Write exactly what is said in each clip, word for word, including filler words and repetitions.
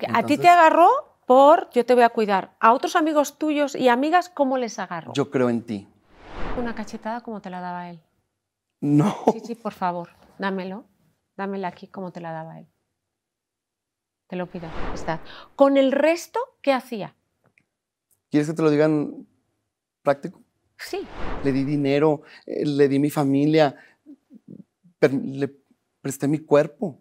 Entonces, ¿a ti te agarró por yo te voy a cuidar? ¿A otros amigos tuyos y amigas cómo les agarró? Yo creo en ti. ¿Una cachetada como te la daba él? No. Sí, sí, por favor, dámelo. Dámela aquí como te la daba él. Te lo pido. Está. ¿Con el resto qué hacía? ¿Quieres que te lo digan práctico? Sí. Le di dinero, le di mi familia, le presté mi cuerpo.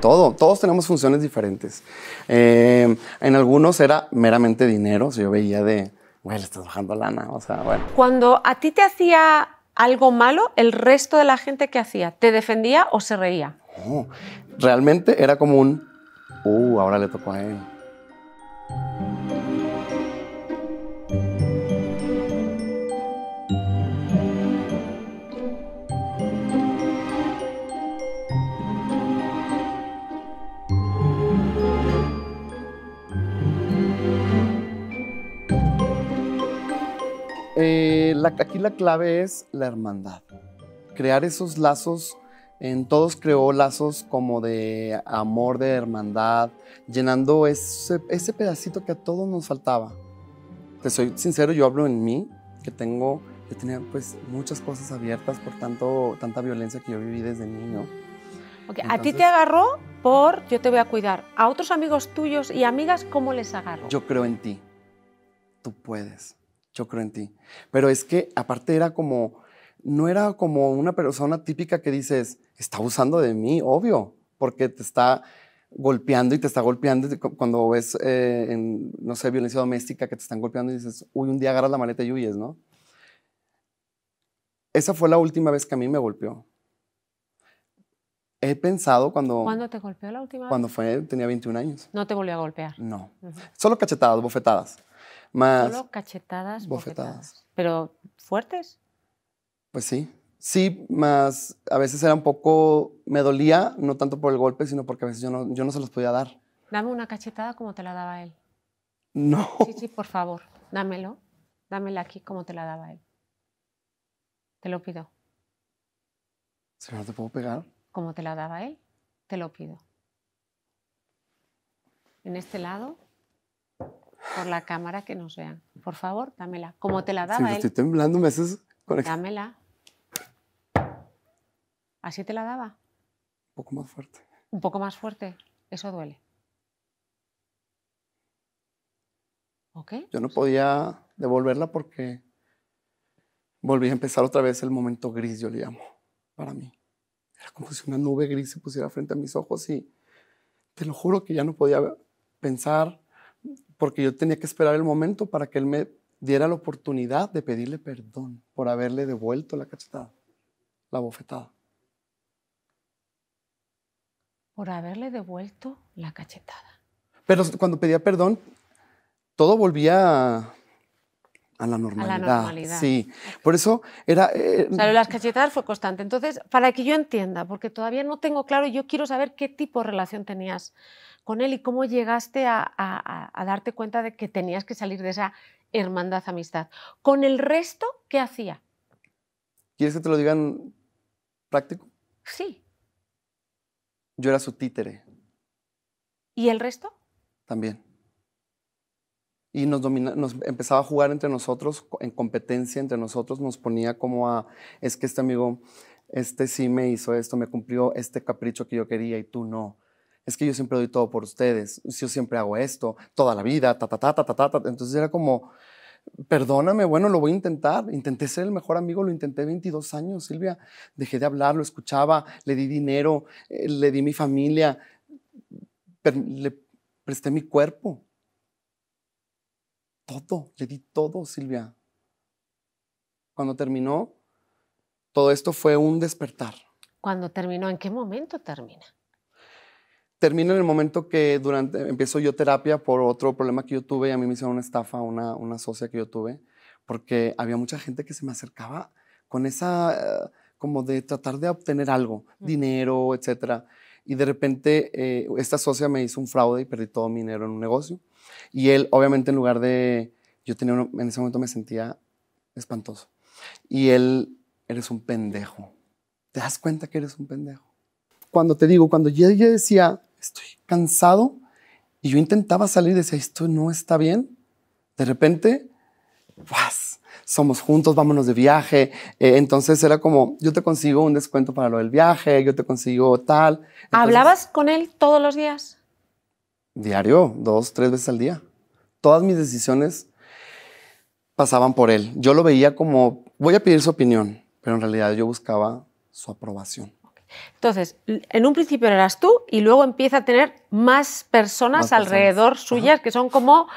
Todo, todos tenemos funciones diferentes. Eh, en algunos era meramente dinero, o sea, yo veía de, güey, le estás bajando lana, o sea, bueno. Cuando a ti te hacía algo malo, ¿el resto de la gente qué hacía? ¿Te defendía o se reía? No, realmente era como un, uh, ahora le tocó a él. Eh, la, aquí la clave es la hermandad. Crear esos lazos, en todos creó lazos como de amor, de hermandad, llenando ese, ese pedacito que a todos nos faltaba. Te soy sincero, yo hablo en mí, que tengo, que tenía pues muchas cosas abiertas por tanto, tanta violencia que yo viví desde niño. Okay, entonces, a ti te agarró por yo te voy a cuidar. ¿A otros amigos tuyos y amigas cómo les agarró? Yo creo en ti. Tú puedes. Yo creo en ti. Pero es que, aparte, era como... No era como una persona típica que dices, está abusando de mí, obvio, porque te está golpeando y te está golpeando. Cuando ves, eh, en, no sé, violencia doméstica, que te están golpeando y dices, uy, un día agarras la maleta y huyes, ¿no? Esa fue la última vez que a mí me golpeó. He pensado cuando... ¿Cuándo te golpeó la última vez? Cuando fue, tenía veintiún años. ¿No te volvió a golpear? No. Uh-huh. Solo cachetadas, bofetadas. Más solo cachetadas, bofetadas. bofetadas. ¿Pero fuertes? Pues sí. Sí, más a veces era un poco... Me dolía, no tanto por el golpe, sino porque a veces yo no, yo no se los podía dar. Dame una cachetada como te la daba él. No. Sí, sí, por favor, dámelo. Dámela aquí como te la daba él. Te lo pido. ¿Si no te puedo pegar? Como te la daba él, te lo pido. En este lado... Por la cámara que nos vean. Por favor, dámela. Como te la daba sí, él. Estoy temblando, me haces conectar. Dámela. ¿Así te la daba? Un poco más fuerte. Un poco más fuerte. Eso duele. ¿Ok? Yo no podía devolverla porque volví a empezar otra vez el momento gris, yo le llamo, para mí. Era como si una nube gris se pusiera frente a mis ojos y te lo juro que ya no podía pensar, porque yo tenía que esperar el momento para que él me diera la oportunidad de pedirle perdón por haberle devuelto la cachetada, la bofetada. Por haberle devuelto la cachetada. Pero cuando pedía perdón, todo volvía a, a la normalidad. A la normalidad. Sí, por eso era... Eh, o sea, las cachetadas fue constante. Entonces, para que yo entienda, porque todavía no tengo claro, yo quiero saber qué tipo de relación tenías con él y cómo llegaste a, a, a darte cuenta de que tenías que salir de esa hermandad, amistad. ¿Con el resto qué hacía? ¿Quieres que te lo digan práctico? Sí. Yo era su títere. ¿Y el resto? También. Y nos, domina, nos empezaba a jugar entre nosotros, en competencia entre nosotros, nos ponía como a, es que este amigo, este sí me hizo esto, me cumplió este capricho que yo quería y tú no. Es que yo siempre doy todo por ustedes, yo siempre hago esto, toda la vida, ta, ta, ta, ta, ta, ta. Entonces era como, perdóname, bueno, lo voy a intentar. Intenté ser el mejor amigo, lo intenté veintidós años, Silvia. Dejé de hablar, lo escuchaba, le di dinero, eh, le di mi familia, le presté mi cuerpo. Todo, le di todo, Silvia. Cuando terminó, todo esto fue un despertar. ¿Cuándo terminó? ¿En qué momento termina? Termina en el momento que durante, empiezo yo terapia por otro problema que yo tuve y a mí me hicieron una estafa, una, una socia que yo tuve, porque había mucha gente que se me acercaba con esa, como de tratar de obtener algo, dinero, etcétera. Y de repente eh, esta socia me hizo un fraude y perdí todo mi dinero en un negocio. Y él, obviamente, en lugar de, yo tenía uno, en ese momento me sentía espantoso. Y él, eres un pendejo. ¿Te das cuenta que eres un pendejo? Cuando te digo, cuando yo, yo decía... Estoy cansado Y yo intentaba salir y decía, esto no está bien. De repente, ¡guas! Somos juntos, vámonos de viaje. Eh, entonces era como, yo te consigo un descuento para lo del viaje, yo te consigo tal. Entonces, ¿hablabas con él todos los días? Diario, dos, tres veces al día. Todas mis decisiones pasaban por él. Yo lo veía como, voy a pedir su opinión, pero en realidad yo buscaba su aprobación. Entonces, en un principio eras tú y luego empieza a tener más personas, más personas. alrededor suyas, ajá, que son como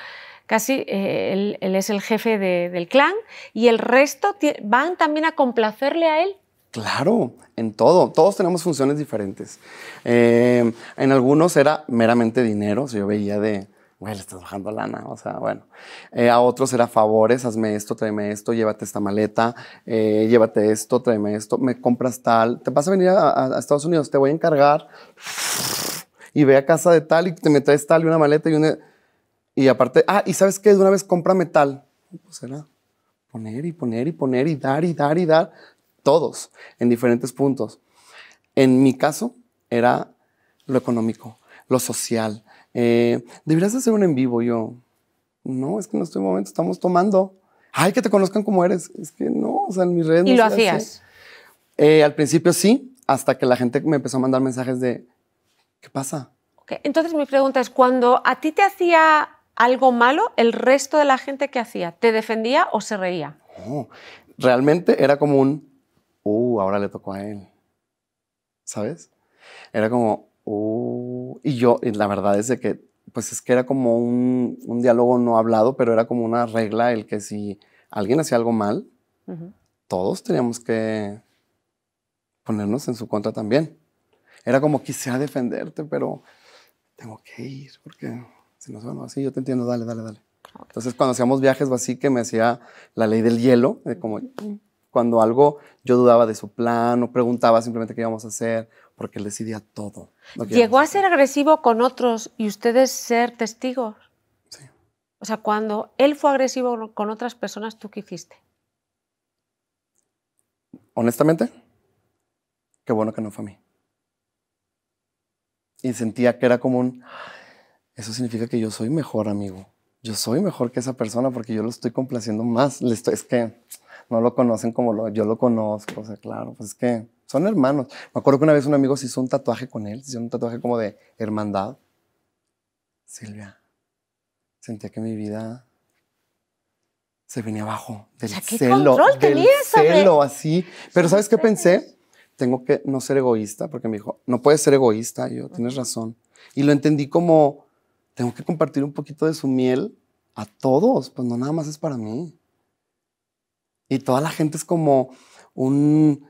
casi, eh, él, él es el jefe de, del clan, y el resto van también a complacerle a él. Claro, en todo. Todos tenemos funciones diferentes. Eh, en algunos era meramente dinero, o sea, yo veía de, güey, le estás bajando lana, o sea, bueno. Eh, a otros era favores, hazme esto, tráeme esto, llévate esta maleta, eh, llévate esto, tráeme esto, me compras tal, te vas a venir a, a Estados Unidos, te voy a encargar y ve a casa de tal y te me traes tal y una maleta y una... Y aparte, ah, ¿y sabes qué? De una vez cómprame tal. Pues era poner y poner y poner y dar y dar y dar, todos, en diferentes puntos. En mi caso, era lo económico, lo social. Eh, deberías hacer un en vivo. Yo, no, es que no estoy en momento, estamos tomando. Ay, que te conozcan como eres. Es que no, o sea, en mis redes. ¿Y no lo hacías? Eh, al principio sí, hasta que la gente me empezó a mandar mensajes de, ¿qué pasa? Okay. Entonces mi pregunta es, cuando a ti te hacía algo malo, ¿el resto de la gente qué hacía? ¿Te defendía o se reía? No, realmente era como un, uh, ahora le tocó a él, ¿sabes? Era como, uh, y yo, y la verdad es de que, pues es que era como un, un diálogo no hablado, pero era como una regla el que si alguien hacía algo mal, uh-huh, todos teníamos que ponernos en su contra también. Era como, quisiera defenderte, pero tengo que ir, porque si no, bueno, así yo te entiendo, dale, dale, dale. Okay. Entonces, cuando hacíamos viajes, así que me hacía la ley del hielo, de como cuando algo yo dudaba de su plan o preguntaba simplemente qué íbamos a hacer, porque él decidía todo. ¿Llegó a ser agresivo con otros y ustedes ser testigos? Sí. O sea, cuando él fue agresivo con otras personas, ¿tú qué hiciste? Honestamente, qué bueno que no fue a mí. Y sentía que era como un... Eso significa que yo soy mejor amigo. Yo soy mejor que esa persona porque yo lo estoy complaciendo más. Le estoy, es que no lo conocen como lo, yo lo conozco. O sea, claro, pues es que... Son hermanos. Me acuerdo que una vez un amigo se hizo un tatuaje con él, se hizo un tatuaje como de hermandad. Silvia, sentía que mi vida se venía abajo del celo. O sea, ¿qué control tenías sobre el celo, así? Pero ¿sabes qué pensé? Tengo que no ser egoísta, porque me dijo, no puedes ser egoísta. Y yo, tienes razón. Y lo entendí como, tengo que compartir un poquito de su miel a todos, pues no nada más es para mí. Y toda la gente es como un...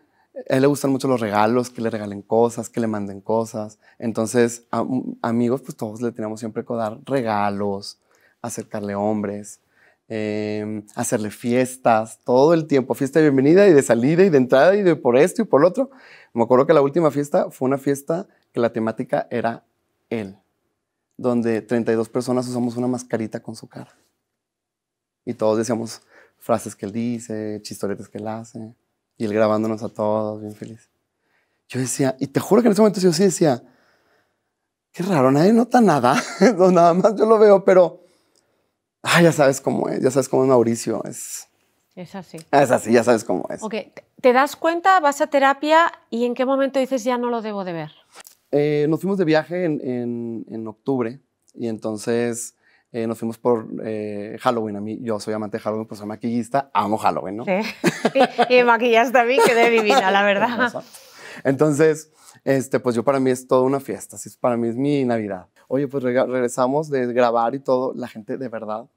A él le gustan mucho los regalos, que le regalen cosas, que le manden cosas. Entonces, a, amigos, pues todos le teníamos siempre que dar regalos, acercarle hombres, eh, hacerle fiestas, todo el tiempo. Fiesta de bienvenida y de salida y de entrada y de por esto y por lo otro. Me acuerdo que la última fiesta fue una fiesta que la temática era él, donde treinta y dos personas usamos una mascarita con su cara. Y todos decíamos frases que él dice, chistoretes que él hace. Y él grabándonos a todos, bien feliz. Yo decía, y te juro que en ese momento yo sí decía, qué raro, nadie nota nada. No, nada más yo lo veo, pero ah, ya sabes cómo es, ya sabes cómo es Mauricio. Es, es así. Es así, ya sabes cómo es. Ok, ¿te das cuenta, vas a terapia y en qué momento dices, ya no lo debo de ver? Eh, nos fuimos de viaje en, en, en octubre y entonces... Eh, nos fuimos por eh, Halloween. A mí, yo soy amante de Halloween, pues soy maquillista, amo Halloween, ¿no? Sí. Y, y maquillaste a mí, quedé divina, la verdad. Entonces, este, pues yo para mí es toda una fiesta, así, para mí es mi Navidad. Oye, pues reg regresamos de grabar y todo, la gente de verdad,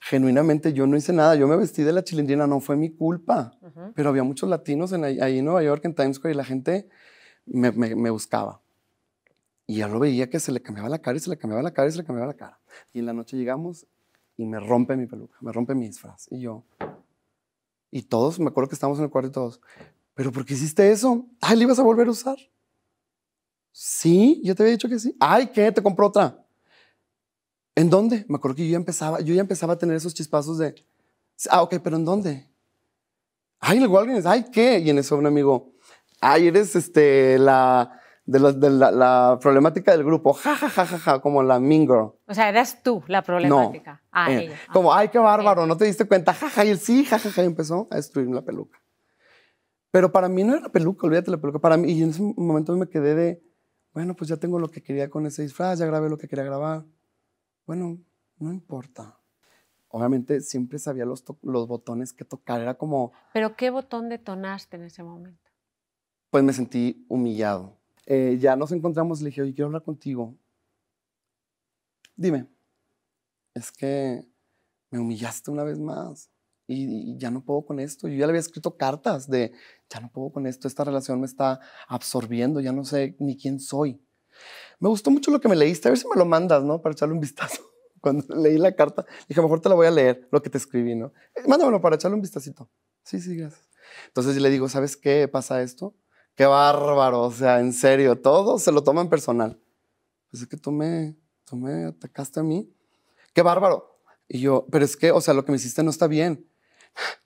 genuinamente yo no hice nada, yo me vestí de la Chilindrina, no fue mi culpa, uh-huh, pero había muchos latinos en, ahí en Nueva York, en Times Square, y la gente me, me, me buscaba. Y yo lo veía que se le cambiaba la cara y se le cambiaba la cara y se le cambiaba la cara. Y en la noche llegamos y me rompe mi peluca, me rompe mi disfraz. Y yo, y todos, me acuerdo que estábamos en el cuarto y todos, ¿pero por qué hiciste eso? Ay, ¿le ibas a volver a usar? Sí, yo te había dicho que sí. Ay, ¿qué? Te compró otra. ¿En dónde? Me acuerdo que yo ya empezaba, yo ya empezaba a tener esos chispazos de, ah, ok, pero ¿en dónde? Ay, en el Walgreens, ay, ¿qué? Y en eso un amigo, ay, eres este, la... de, los, de la, la problemática del grupo. Ja, ja, ja, ja, ja, como la mean girl. O sea, eras tú la problemática. No, ah, ella. Como, ay, qué bárbaro, no te diste cuenta. Ja, ja, y él sí, ja, ja, ja, y empezó a destruir la peluca. Pero para mí no era peluca, olvídate la peluca. Para mí, y en ese momento me quedé de, bueno, pues ya tengo lo que quería con ese disfraz, ya grabé lo que quería grabar. Bueno, no importa. Obviamente siempre sabía los, los botones que tocar, era como... ¿Pero qué botón detonaste en ese momento? Pues me sentí humillado. Eh, ya nos encontramos, le dije, oye, quiero hablar contigo. Dime, es que me humillaste una vez más y, y ya no puedo con esto. Yo ya le había escrito cartas de, ya no puedo con esto, esta relación me está absorbiendo, ya no sé ni quién soy. Me gustó mucho lo que me leíste, a ver si me lo mandas, ¿no? Para echarle un vistazo. Cuando leí la carta, dije, mejor te la voy a leer, lo que te escribí, ¿no? Mándamelo para echarle un vistacito. Sí, sí, gracias. Entonces yo le digo, ¿sabes qué pasa esto? Qué bárbaro, o sea, en serio, todo se lo toman personal. Pues es que tú me, tú me atacaste a mí. Qué bárbaro. Y yo, pero es que, o sea, lo que me hiciste no está bien.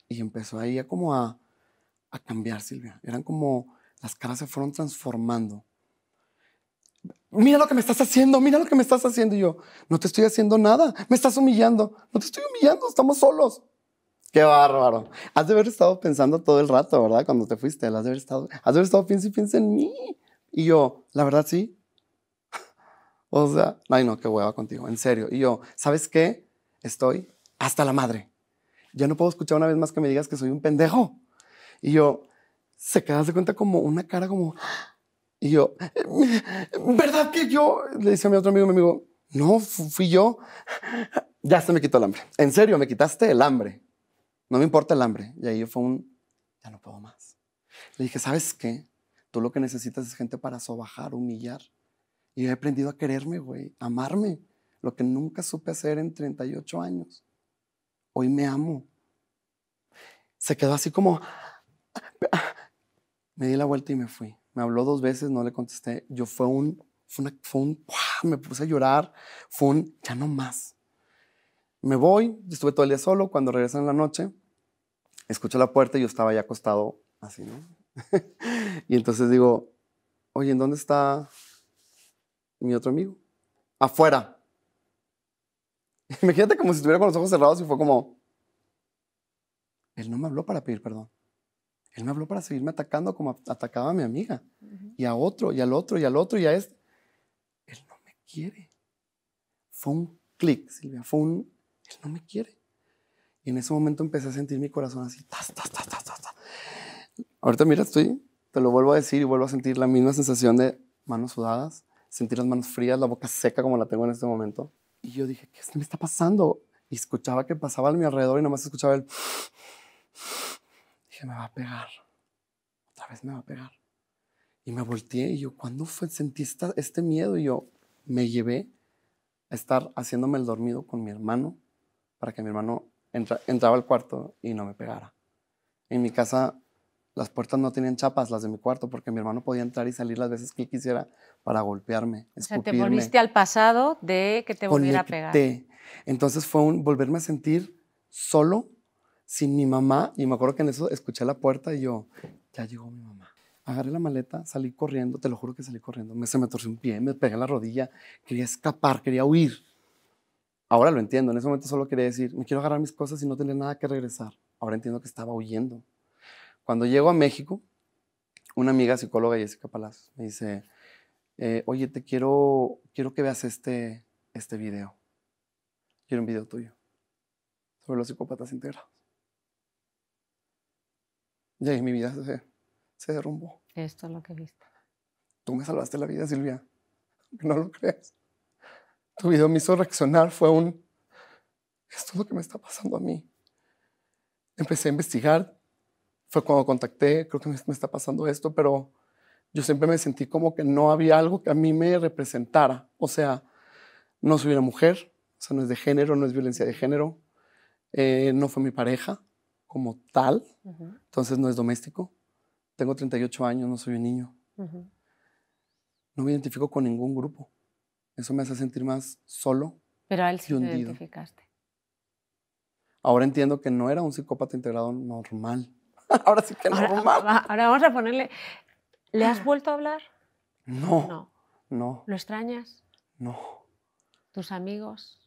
Y empezó ahí a como a, a cambiar, Silvia. Eran como, las caras se fueron transformando. Mira lo que me estás haciendo, mira lo que me estás haciendo. Y yo, no te estoy haciendo nada, me estás humillando. No te estoy humillando, estamos solos. Qué bárbaro. Has de haber estado pensando todo el rato, ¿verdad? Cuando te fuiste, has de haber estado, has de haber estado piensa y piensa en mí. Y yo, la verdad, sí. O sea, ay no, qué hueva contigo, en serio. Y yo, ¿sabes qué? Estoy hasta la madre. Ya no puedo escuchar una vez más que me digas que soy un pendejo. Y yo, se quedas de cuenta como una cara como... Y yo, ¿verdad que yo? Le dice a mi otro amigo, mi amigo, no, fui yo. Ya se me quitó el hambre. En serio, me quitaste el hambre. No me importa el hambre. Y ahí fue un, ya no puedo más. Le dije, ¿sabes qué? Tú lo que necesitas es gente para sobajar, humillar. Y yo he aprendido a quererme, güey, amarme. Lo que nunca supe hacer en treinta y ocho años. Hoy me amo. Se quedó así como... Me di la vuelta y me fui. Me habló dos veces, no le contesté. Yo fue un, fue una, fue un, ¡buah! Me puse a llorar. Fue un, ya no más. Me voy, estuve todo el día solo. Cuando regresan en la noche, escucho la puerta y yo estaba ya acostado así, ¿no? Y entonces digo, oye, ¿en dónde está mi otro amigo? Afuera. Imagínate como si estuviera con los ojos cerrados y fue como, él no me habló para pedir perdón. Él me habló para seguirme atacando como atacaba a mi amiga. Uh-huh. Y a otro, y al otro, y al otro, y a este. Él no me quiere. Fue un clic, Silvia. Fue un... Él no me quiere. Y en ese momento empecé a sentir mi corazón así. Tas, tas, tas, tas, tas. Ahorita mira, estoy... Te lo vuelvo a decir y vuelvo a sentir la misma sensación de manos sudadas, sentir las manos frías, la boca seca como la tengo en este momento. Y yo dije, ¿qué me está pasando? Y escuchaba que pasaba a mi alrededor y nomás escuchaba el... Dije, me va a pegar. Otra vez me va a pegar. Y me volteé y yo, ¿cuándo fue? Sentí esta, este miedo. Y yo me llevé a estar haciéndome el dormido con mi hermano para que mi hermano entra, entraba al cuarto y no me pegara. En mi casa las puertas no tenían chapas, las de mi cuarto, porque mi hermano podía entrar y salir las veces que él quisiera para golpearme, escupirme. O sea, te volviste al pasado de que te volviera a pegar. Entonces fue un volverme a sentir solo, sin mi mamá, y me acuerdo que en eso escuché la puerta y yo, ya llegó mi mamá. Agarré la maleta, salí corriendo, te lo juro que salí corriendo, me, se me torció un pie, me pegué en la rodilla, quería escapar, quería huir. Ahora lo entiendo, en ese momento solo quería decir, me quiero agarrar mis cosas y no tener nada que regresar. Ahora entiendo que estaba huyendo. Cuando llego a México, una amiga psicóloga, Jessica Palazzo, me dice, eh, oye, te quiero, quiero que veas este, este video. Quiero un video tuyo sobre los psicópatas integrados. Y ahí mi vida se, se derrumbó. Esto es lo que viste. Tú me salvaste la vida, Silvia. No lo creas. Tu video me hizo reaccionar. Fue un... Esto es lo que me está pasando a mí. Empecé a investigar. Fue cuando contacté. Creo que me, me está pasando esto, pero yo siempre me sentí como que no había algo que a mí me representara. O sea, no soy una mujer. O sea, no es de género, no es violencia de género. Eh, no fue mi pareja como tal, uh-huh. Entonces no es doméstico. Tengo treinta y ocho años, no soy un niño. Uh-huh. No me identifico con ningún grupo. Eso me hace sentir más solo. Pero a él sí te identificaste. Ahora entiendo que no era un psicópata integrado normal. Ahora sí que ahora, normal. Ahora vamos a ponerle... ¿Le has vuelto a hablar? No. No. No. ¿Lo extrañas? No. ¿Tus amigos?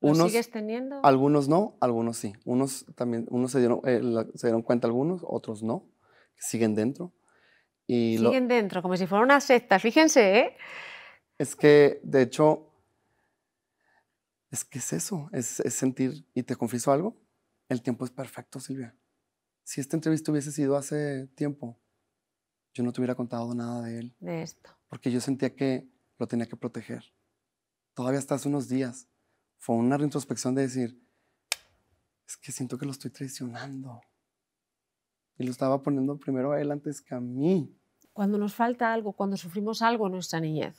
¿Los unos, sigues teniendo? Algunos no, algunos sí. Unos también, unos se dieron, eh, la, se dieron cuenta algunos, otros no. Siguen dentro. Y siguen lo, dentro, como si fuera una secta, fíjense, ¿eh? Es que, de hecho, es que es eso, es, es sentir, y te confieso algo, el tiempo es perfecto, Silvia. Si esta entrevista hubiese sido hace tiempo, yo no te hubiera contado nada de él. De esto. Porque yo sentía que lo tenía que proteger. Todavía hasta hace unos días fue una introspección de decir, es que siento que lo estoy traicionando. Y lo estaba poniendo primero a él antes que a mí. Cuando nos falta algo, cuando sufrimos algo en nuestra niñez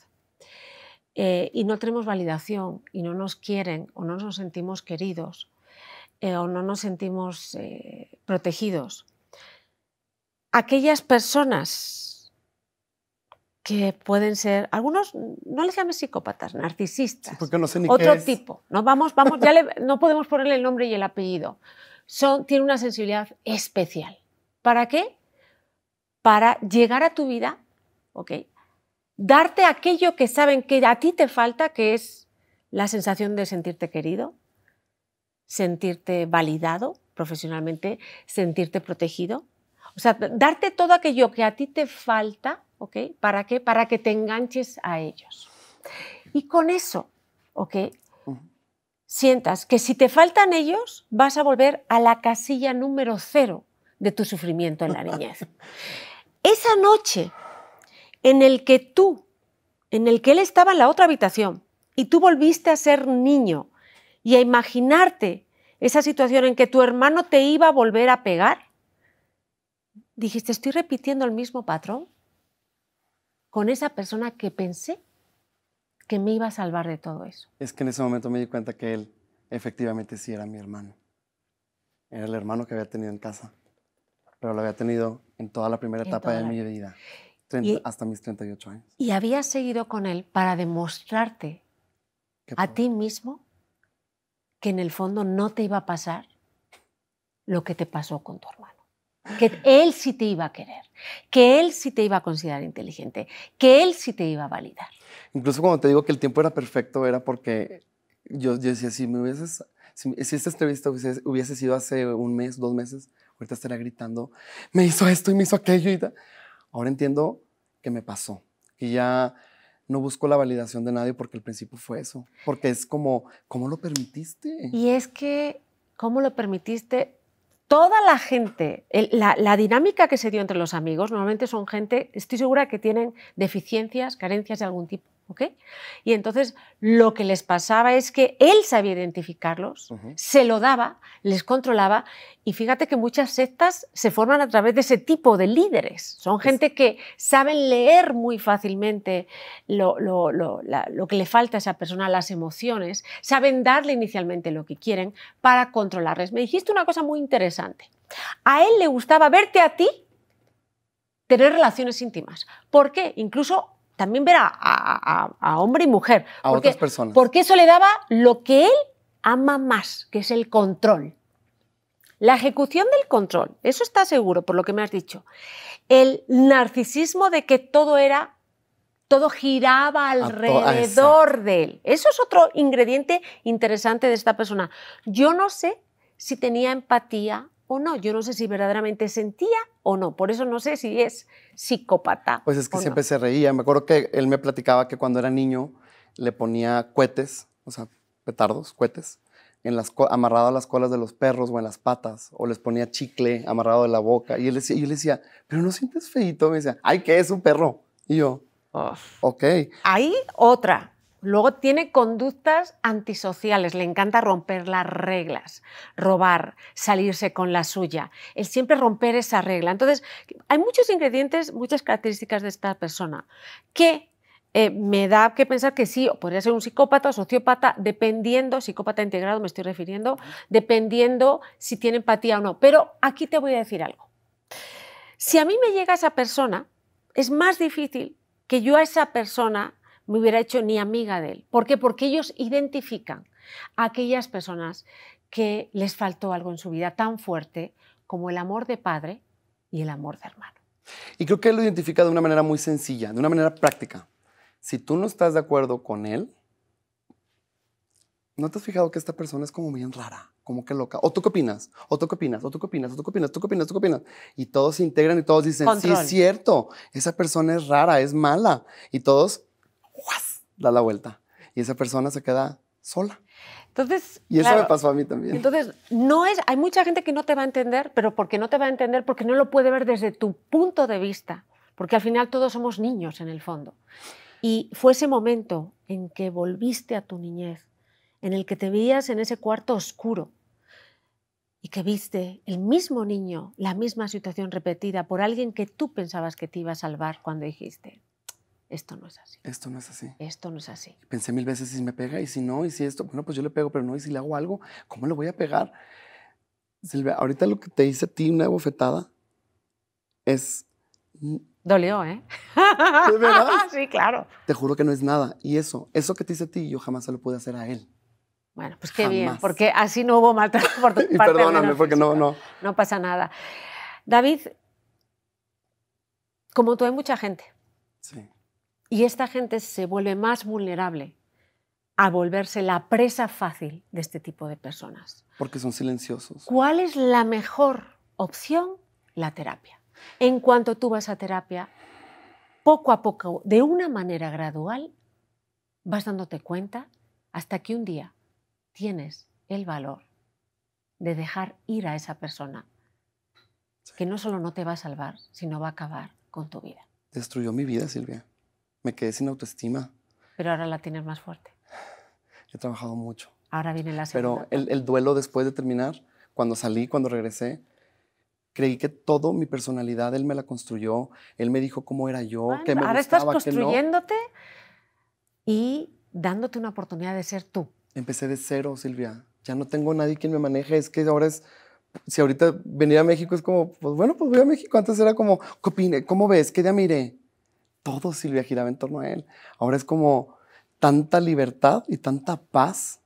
eh, y no tenemos validación y no nos quieren o no nos sentimos queridos eh, o no nos sentimos eh, protegidos, aquellas personas que pueden ser, algunos no les llamen psicópatas, narcisistas, sí, porque no sé ni otro qué es. Tipo, no, vamos, vamos, ya le, no podemos ponerle el nombre y el apellido, son, tienen una sensibilidad especial. ¿Para qué? Para llegar a tu vida, ¿okay? Darte aquello que saben que a ti te falta, que es la sensación de sentirte querido, sentirte validado profesionalmente, sentirte protegido. O sea, darte todo aquello que a ti te falta, ¿ok? ¿Para qué? Para que te enganches a ellos. Y con eso, ¿ok? Uh-huh. Sientas que si te faltan ellos, vas a volver a la casilla número cero de tu sufrimiento en la niñez. Esa noche en el que tú, en el que él estaba en la otra habitación y tú volviste a ser niño y a imaginarte esa situación en que tu hermano te iba a volver a pegar, dijiste, estoy repitiendo el mismo patrón con esa persona que pensé que me iba a salvar de todo eso. Es que en ese momento me di cuenta que él efectivamente sí era mi hermano. Era el hermano que había tenido en casa, pero lo había tenido en toda la primera etapa de mi vida, hasta mis treinta y ocho años. Y habías seguido con él para demostrarte a ti mismo que en el fondo no te iba a pasar lo que te pasó con tu hermano. Que él sí te iba a querer, que él sí te iba a considerar inteligente, que él sí te iba a validar. Incluso cuando te digo que el tiempo era perfecto, era porque yo, yo decía, si, me hubieses, si, si esta entrevista hubiese, hubiese sido hace un mes, dos meses, ahorita estaría gritando, me hizo esto y me hizo aquello. Y ahora entiendo que me pasó, que ya no busco la validación de nadie porque al principio fue eso, porque es como, ¿cómo lo permitiste? Y es que, ¿cómo lo permitiste? Toda la gente, el, la, la dinámica que se dio entre los amigos, normalmente son gente, estoy segura que tienen deficiencias, carencias de algún tipo, ¿ok? Y entonces lo que les pasaba es que él sabía identificarlos, uh-huh. se lo daba, les controlaba, y fíjate que muchas sectas se forman a través de ese tipo de líderes. Son gente es... que saben leer muy fácilmente lo, lo, lo, la, lo que le falta a esa persona, las emociones, saben darle inicialmente lo que quieren para controlarles. Me dijiste una cosa muy interesante. A él le gustaba verte a ti tener relaciones íntimas. ¿Por qué? Incluso también ver a, a, a hombre y mujer. A porque, otras personas. Porque eso le daba lo que él ama más, que es el control. La ejecución del control, eso está seguro, por lo que me has dicho. El narcisismo de que todo era, todo giraba alrededor de él. Eso es otro ingrediente interesante de esta persona. Yo no sé si tenía empatía o no, yo no sé si verdaderamente sentía o no, por eso no sé si es psicópata. Pues es que siempre no. se reía, me acuerdo que él me platicaba que cuando era niño le ponía cohetes, o sea, petardos, cohetes, en las, amarrado a las colas de los perros o en las patas, o les ponía chicle amarrado de la boca, y él decía, y yo le decía, ¿pero no sientes feíto? Me decía, ay, ¿qué es un perro? Y yo, oh. ok. Ahí otra. Luego tiene conductas antisociales, le encanta romper las reglas, robar, salirse con la suya, el siempre romper esa regla. Entonces, hay muchos ingredientes, muchas características de esta persona que eh, me da que pensar que sí, podría ser un psicópata o sociópata, dependiendo, psicópata integrado me estoy refiriendo, dependiendo si tiene empatía o no. Pero aquí te voy a decir algo. Si a mí me llega esa persona, es más difícil que yo a esa persona me hubiera hecho ni amiga de él. ¿Por qué? Porque ellos identifican a aquellas personas que les faltó algo en su vida tan fuerte como el amor de padre y el amor de hermano. Y creo que él lo identifica de una manera muy sencilla, de una manera práctica. Si tú no estás de acuerdo con él, ¿no te has fijado que esta persona es como bien rara? Como que loca. ¿O tú qué opinas? ¿O tú qué opinas? ¿O tú qué opinas? ¿O tú qué opinas? ¿Tú qué opinas? ¿Tú qué opinas? Y todos se integran y todos dicen, Control. Sí, es cierto. Esa persona es rara, es mala. Y todos, ¡guas!, da la vuelta. Y esa persona se queda sola. Entonces, y eso claro, me pasó a mí también. Entonces, no es, hay mucha gente que no te va a entender, pero porque no te va a entender, porque no lo puede ver desde tu punto de vista. Porque al final todos somos niños en el fondo. Y fue ese momento en que volviste a tu niñez, en el que te veías en ese cuarto oscuro y que viste el mismo niño, la misma situación repetida por alguien que tú pensabas que te iba a salvar cuando dijiste, esto no es así. Esto no es así. Esto no es así. Pensé mil veces, si me pega y si no, y si esto, bueno, pues yo le pego, pero no, y si le hago algo, ¿cómo le voy a pegar? Silvia, ahorita lo que te hice a ti, una bofetada, es... Dolió, ¿eh? ¿De verdad? Sí, claro. Te juro que no es nada. Y eso, eso que te hice a ti, yo jamás se lo pude hacer a él. Bueno, pues qué Jamás. bien, porque así no hubo maltrato por tu parte. Y perdóname, porque no, no. No pasa nada. David, como tú hay mucha gente. Sí. Y esta gente se vuelve más vulnerable a volverse la presa fácil de este tipo de personas. Porque son silenciosos. ¿Cuál es la mejor opción? La terapia. En cuanto tú vas a terapia, poco a poco, de una manera gradual, vas dándote cuenta hasta que un día tienes el valor de dejar ir a esa persona que no solo no te va a salvar, sino va a acabar con tu vida. Destruyó mi vida, Silvia. Me quedé sin autoestima. Pero ahora la tienes más fuerte. He trabajado mucho. Ahora viene la segunda. Pero el, el duelo después de terminar, cuando salí, cuando regresé, creí que toda mi personalidad, él me la construyó, él me dijo cómo era yo, bueno, qué me ahora gustaba, ahora estás construyéndote no. y dándote una oportunidad de ser tú. Empecé de cero, Silvia. Ya no tengo nadie quien me maneje. Es que ahora es... Si ahorita venir a México es como... Pues bueno, pues voy a México. Antes era como... ¿Qué opine? ¿Cómo ves? ¿Qué día me iré? Todo, Silvia, giraba en torno a él. Ahora es como... Tanta libertad y tanta paz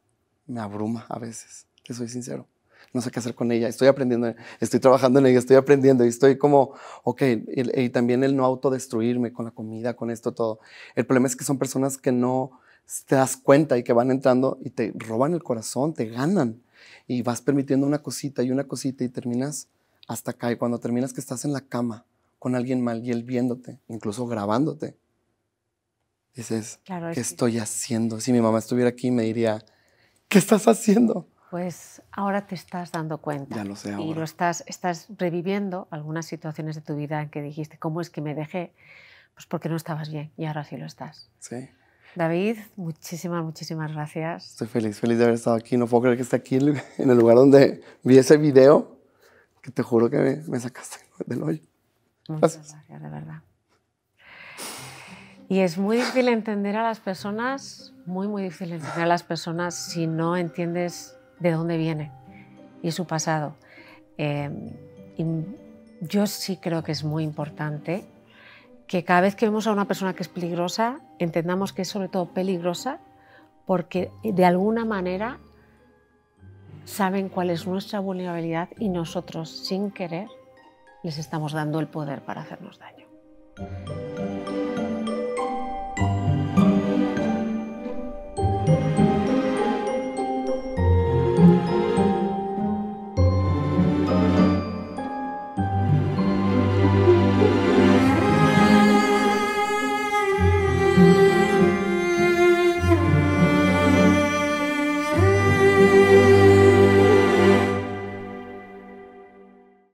me abruma a veces. Te soy sincero. No sé qué hacer con ella. Estoy aprendiendo. Estoy trabajando en ella. Estoy aprendiendo. Y estoy como... Ok. Y, y también el no autodestruirme con la comida, con esto, todo. El problema es que son personas que no... te das cuenta y que van entrando y te roban el corazón, te ganan. Y vas permitiendo una cosita y una cosita y terminas hasta acá. Y cuando terminas que estás en la cama con alguien mal y él viéndote, incluso grabándote, dices, claro, ¿qué es estoy que... haciendo? Si mi mamá estuviera aquí me diría, ¿qué estás haciendo? Pues ahora te estás dando cuenta. Ya lo sé ahora. Y lo estás, estás reviviendo algunas situaciones de tu vida en que dijiste, ¿cómo es que me dejé? Pues porque no estabas bien y ahora sí lo estás. Sí. David, muchísimas, muchísimas gracias. Estoy feliz, feliz de haber estado aquí. No puedo creer que esté aquí en el lugar donde vi ese video, que te juro que me, me sacaste del hoyo. Muchas gracias. gracias, de verdad. Y es muy difícil entender a las personas, muy, muy difícil entender a las personas si no entiendes de dónde viene y su pasado. Eh, y yo sí creo que es muy importante que cada vez que vemos a una persona que es peligrosa, entendamos que es sobre todo peligrosa porque de alguna manera saben cuál es nuestra vulnerabilidad y nosotros, sin querer, les estamos dando el poder para hacernos daño.